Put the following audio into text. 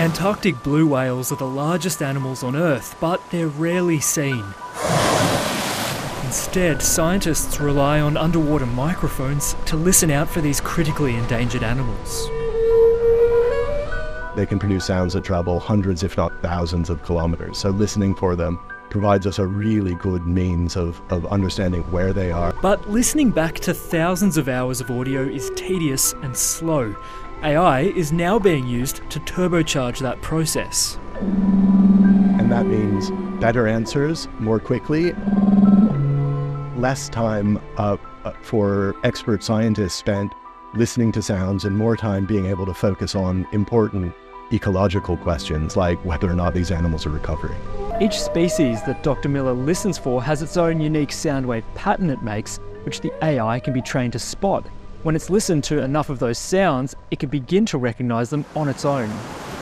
Antarctic blue whales are the largest animals on Earth, but they're rarely seen. Instead, scientists rely on underwater microphones to listen out for these critically endangered animals. They can produce sounds that travel hundreds, if not thousands, of kilometers, so listening for them provides us a really good means of understanding where they are. But listening back to thousands of hours of audio is tedious and slow. AI is now being used to turbocharge that process. And that means better answers more quickly, less time for expert scientists spent listening to sounds, and more time being able to focus on important ecological questions like whether or not these animals are recovering. Each species that Dr. Miller listens for has its own unique soundwave pattern it makes, which the AI can be trained to spot. When it's listened to enough of those sounds, it can begin to recognise them on its own.